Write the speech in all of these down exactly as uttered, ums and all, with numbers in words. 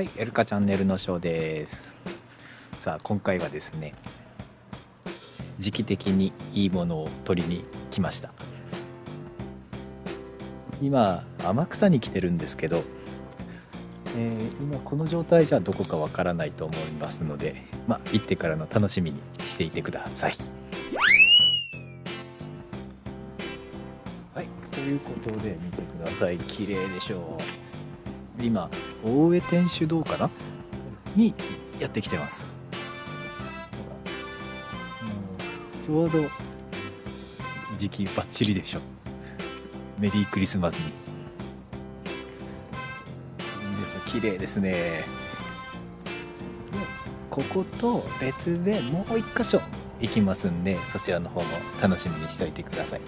はい、エルカチャンネルのショーです。さあ、今回はですね、時期的にいいものを取りに来ました。今、天草に来てるんですけど、えー、今この状態じゃどこかわからないと思いますので、まあ、行ってからの楽しみにしていてください。はい、ということで見てください。綺麗でしょう。今大江天主堂かなにやってきてます。ちょうど時期バッチリでしょ。メリークリスマスに。綺麗ですね。でここと別でもう一箇所行きますんで、そちらの方も楽しみにしておいてください。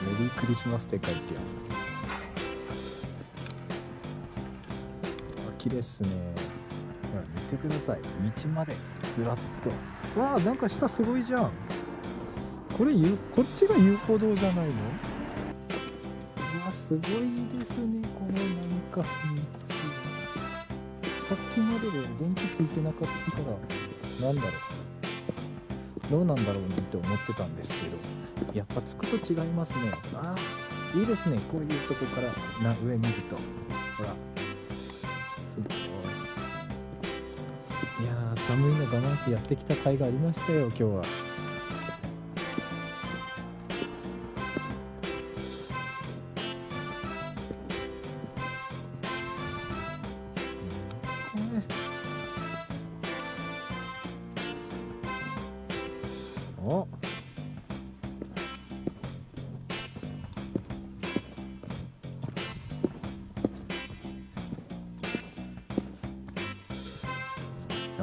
メリークリスマスって書いてある。あ、綺麗っすね。ほら見てください。道までずらっと。わあ、なんか下すごいじゃん。これゆこっちが遊歩道じゃないの？うわ、すごいですね。このなんか道。さっきまでで電気ついてなかったからなんだろう。どうなんだろうねと思ってたんですけど、やっぱつくと違いますね。ああ、いいですね。こういうとこからな上見ると、ほら、すごい。いやー、寒いの我慢してやってきた甲斐がありましたよ今日は。お、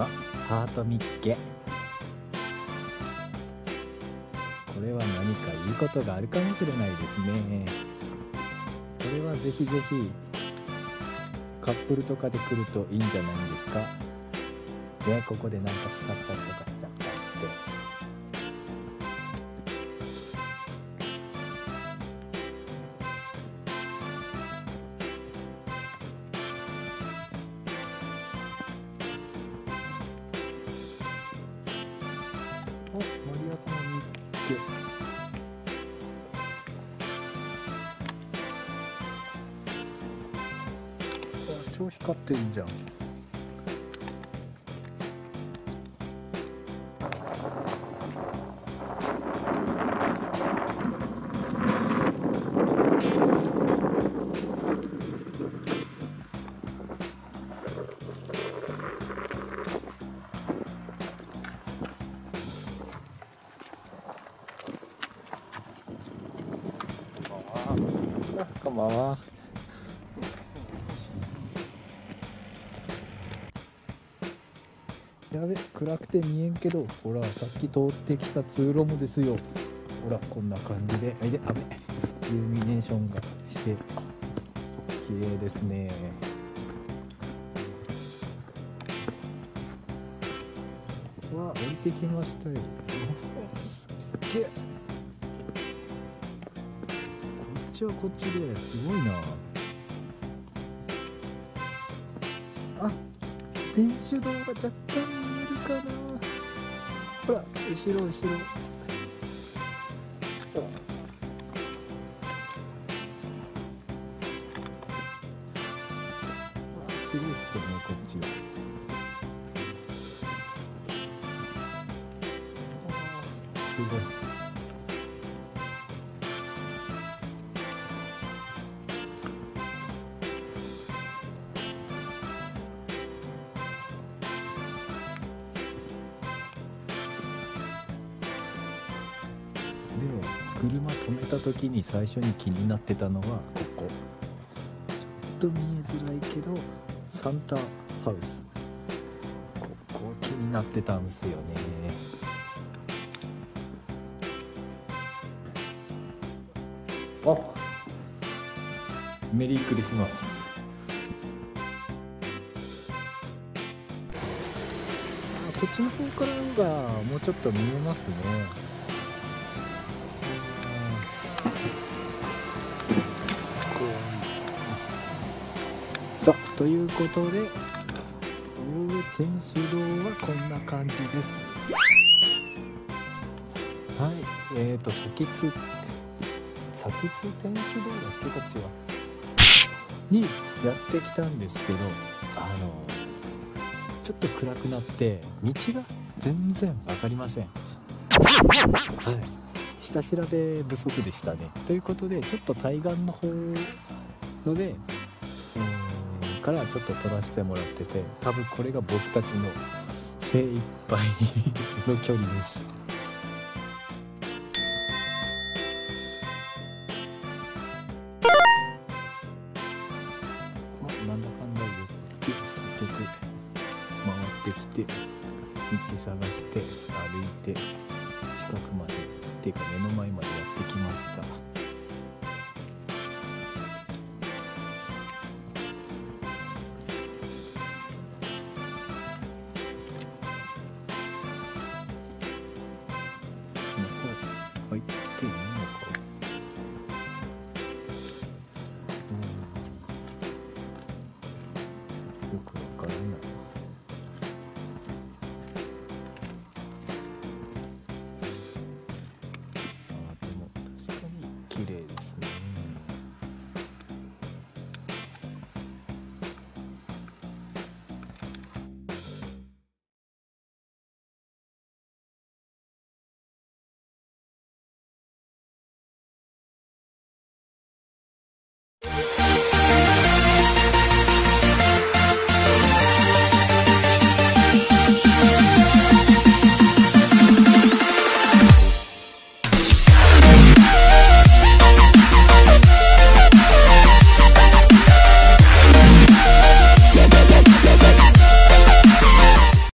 あ、ハートミッケ。これは何かいいことがあるかもしれないですね。これはぜひぜひカップルとかで来るといいんじゃないんですかね。ここでなんか使ったりとかしちゃったりして、お、マリア様に行って。あ、超光ってんじゃん。こんばんは。やべ、暗くて見えんけど、ほらさっき通ってきた通路もですよ。ほらこんな感じで、あいで、あべ、イルミネーションがして綺麗ですね。わあ、降りてきましたよ。すっげえ。こっちはこっちですごいなあ。天主堂が若干見えるかな。ほら後ろ後ろ、すごいっすよねこっちは。すごい。で車止めた時に最初に気になってたのはここ。ちょっと見えづらいけどサンタハウス、ここ気になってたんですよね。あ、メリークリスマス。こっちの方からがもうちょっと見えますね。さあということで天主堂はこんな感じです。はい、えーと先津先津天主堂だっけ、こっちはにやってきたんですけど、あのちょっと暗くなって道が全然分かりません。はい、下調べ不足でしたね。ということでちょっと対岸の方のでからちょっと撮らせてもらってて、多分これが僕たちの精一杯の距離です。まあ、なんだかんだ言って結局回ってきて道探して歩いて近くまでっていうか目の前までやってきました。入っていいのか、うん、よくわからない。あ、でも確かに綺麗ですね。